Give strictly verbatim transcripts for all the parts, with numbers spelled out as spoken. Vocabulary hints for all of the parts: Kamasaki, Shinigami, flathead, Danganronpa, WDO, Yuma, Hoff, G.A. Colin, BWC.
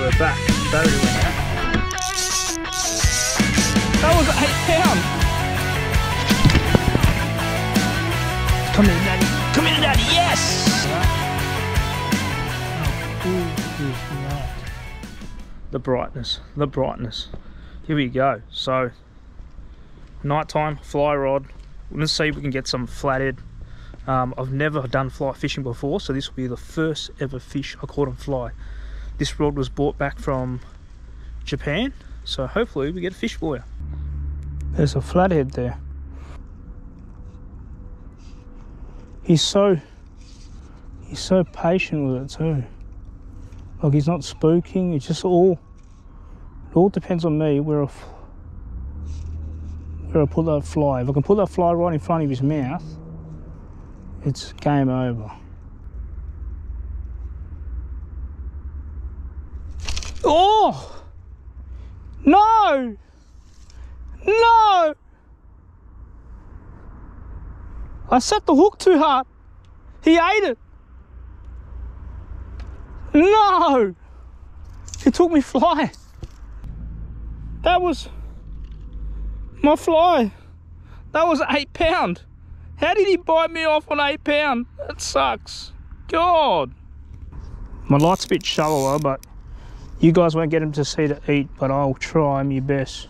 to her back and burying her. That was eight pounds! Come in, Daddy! Come in, Daddy! Yes! How cool is that? The brightness, the brightness. Here we go. So, nighttime fly rod. Let's see if we can get some flathead. Um, I've never done fly fishing before, so this will be the first ever fish I caught on fly. This rod was brought back from Japan, so hopefully we get a fish for you. There's a flathead there. He's so he's so patient with it too. Like, he's not spooking. It's just all it all depends on me where I where I put that fly. If I can put that fly right in front of his mouth, it's game over. Oh! No! No! I set the hook too hard. He ate it. No! He took me fly. That was my fly. That was eight pound. How did he bite me off on eight pound? That sucks. God. My light's a bit shallower, but you guys won't get him to see to eat, but I'll try my best.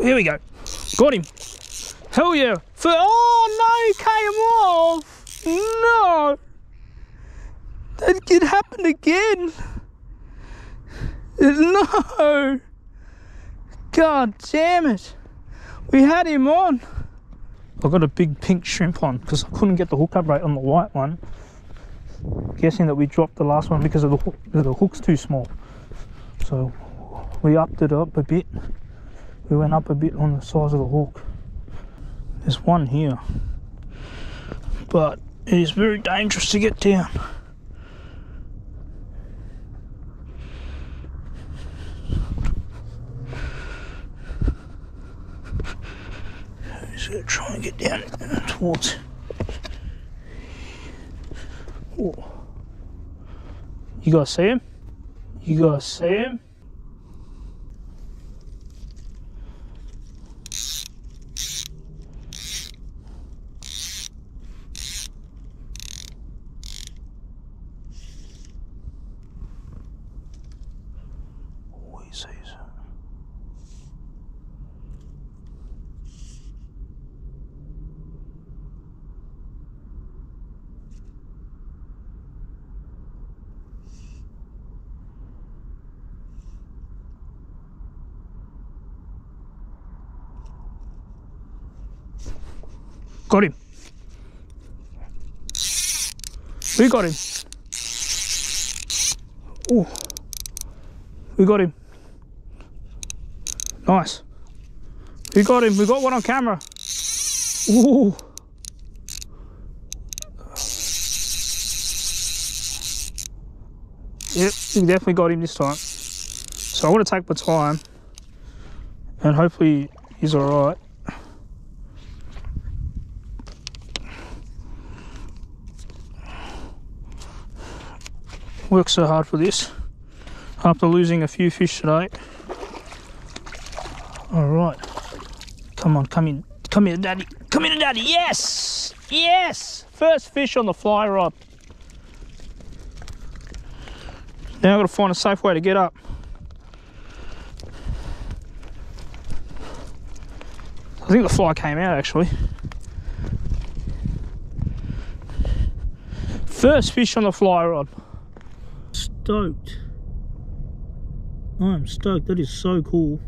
Here we go. Got him. Hell yeah. For, oh no, he came off. No. That, it happened again. No. God damn it, we had him on. I got a big pink shrimp on because I couldn't get the hook up right on the white one. Guessing that we dropped the last one because of the, hook, the hook's too small. So we upped it up a bit. We went up a bit on the size of the hook. There's one here, but it is very dangerous to get down. Gonna try and get down towards. Oh. You guys see him? You guys see him? Got him. We got him. Oh, we got him. Nice. We got him. We got one on camera. Ooh. Yep, we definitely got him this time. So I want to take my time, and hopefully he's all right. Worked so hard for this after losing a few fish today. All right, come on, come in, come here, Daddy, come here, Daddy. Yes, yes, first fish on the fly rod. Now I've got to find a safe way to get up. I think the fly came out actually. First fish on the fly rod. Stoked. I'm stoked. That is so cool.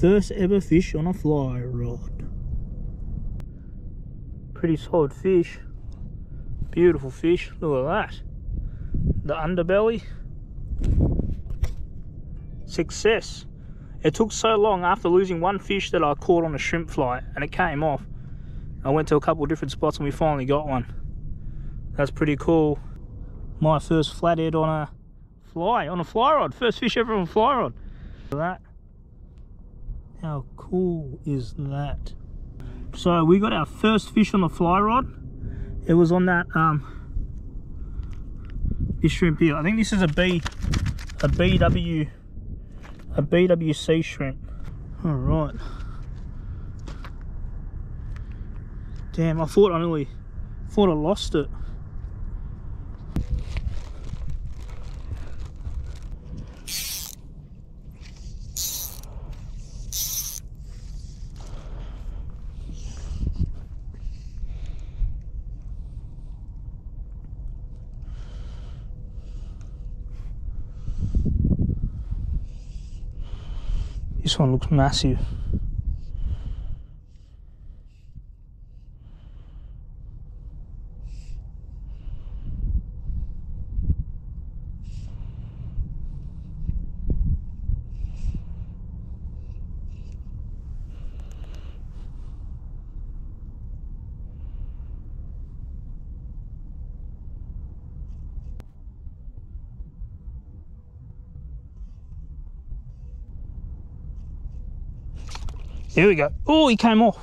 First ever fish on a fly rod. Pretty solid fish. Beautiful fish. Look at that. The underbelly. Success. It took so long after losing one fish that I caught on a shrimp fly and it came off. I went to a couple of different spots and we finally got one. That's pretty cool. My first flathead on a fly, on a fly rod. First fish ever on a fly rod. Look at that. How cool is that? So we got our first fish on the fly rod. it was on that um this shrimp here. I think this is a B a BW a B W C shrimp. All right. Damn, I thought I nearly thought I lost it. This one looks massive. Here we go. Oh, he came off.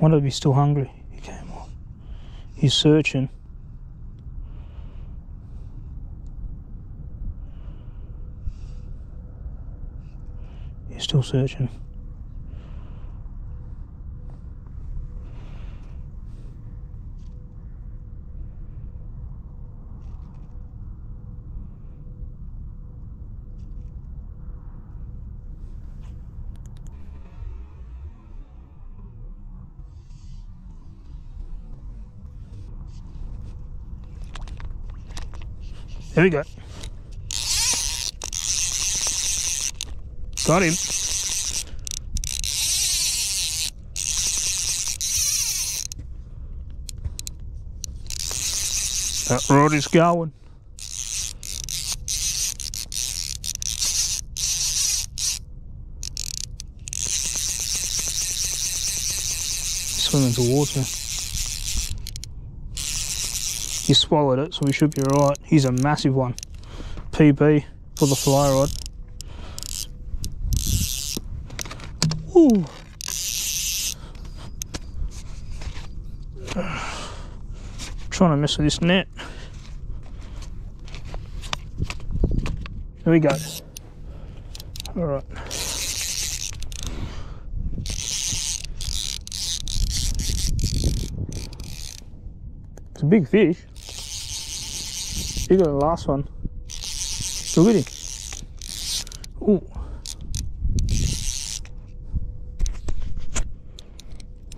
Wonder if he's still hungry. He came off. He's searching. He's still searching. There we go. Got him. That rod is going. Swimming towards me. He swallowed it, so we should be alright. He's a massive one. P B for the fly rod. Ooh. Trying to mess with this net. There we go. Alright. It's a big fish. Bigger than the last one. Look at him. Ooh.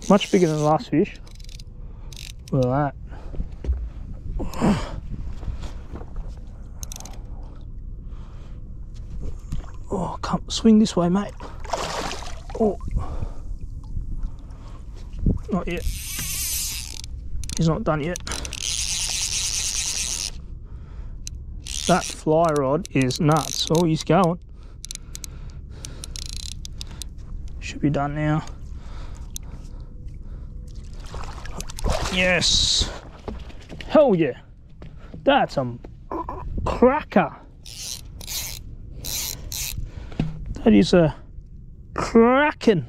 Much bigger than the last fish. Look at that. Oh, come swing this way, mate. Oh. Not yet. He's not done yet. That fly rod is nuts. Oh, he's going. Should be done now. Yes. Hell yeah. That's a cracker. That is a cracking.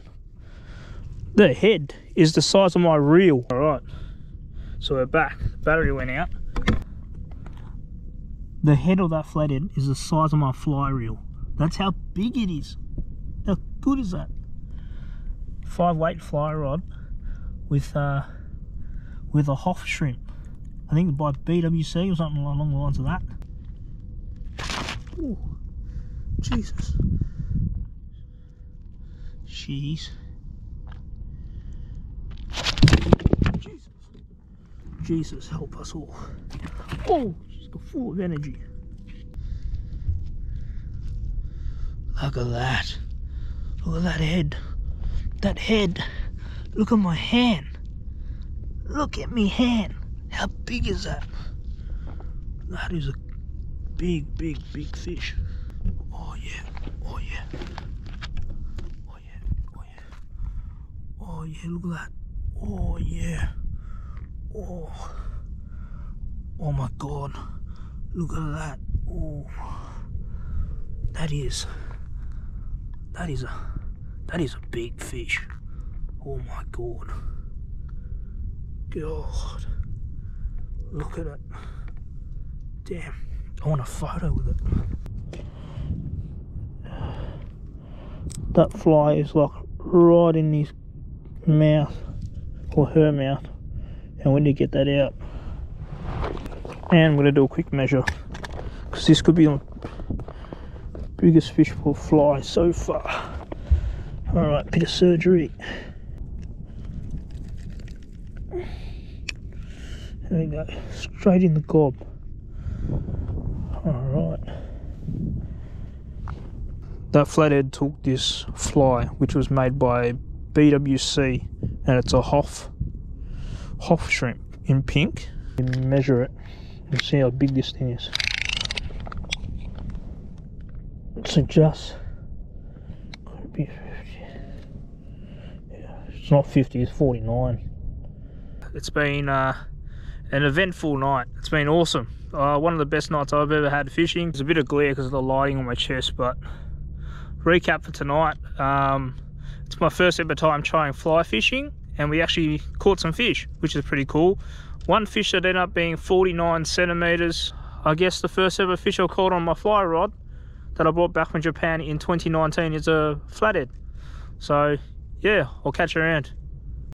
The head is the size of my reel. All right. So we're back. Battery went out. The head of that flathead is the size of my fly reel. That's how big it is. How good is that? Five weight fly rod with uh, with a Hoff shrimp. I think by B W C or something along the lines of that. Ooh, Jesus. Jeez. Jesus. Jesus help us all. Oh. Full of energy. Look at that. Look at that head. That head. Look at my hand. Look at me hand. How big is that? That is a big, big, big fish. Oh yeah. Oh yeah. Oh yeah. Oh yeah. Oh yeah. Look at that. Oh yeah. Oh. Oh my God. Look at that. Oh, that is that is a that is a big fish. Oh my god. God. Look at it. Damn. I want a photo with it. That fly is like right in his mouth, or her mouth, and we need to get that out. And we're going to do a quick measure, because this could be the biggest fish for fly so far. Alright, bit of surgery. There we go, straight in the gob. Alright. That flathead took this fly, which was made by B W C, and it's a Hoff, Hoff shrimp in pink. You measure it and see how big this thing is. It's just, could it be fifty? Yeah, it's not fifty, it's forty-nine. It's been uh, an eventful night. It's been awesome. Uh, one of the best nights I've ever had fishing. There's a bit of glare because of the lighting on my chest, but recap for tonight. Um, it's my first ever time trying fly fishing, and we actually caught some fish, which is pretty cool. One fish that ended up being forty-nine centimeters. I guess the first ever fish I caught on my fly rod that I brought back from Japan in twenty nineteen is a flathead. So yeah, I'll catch you around.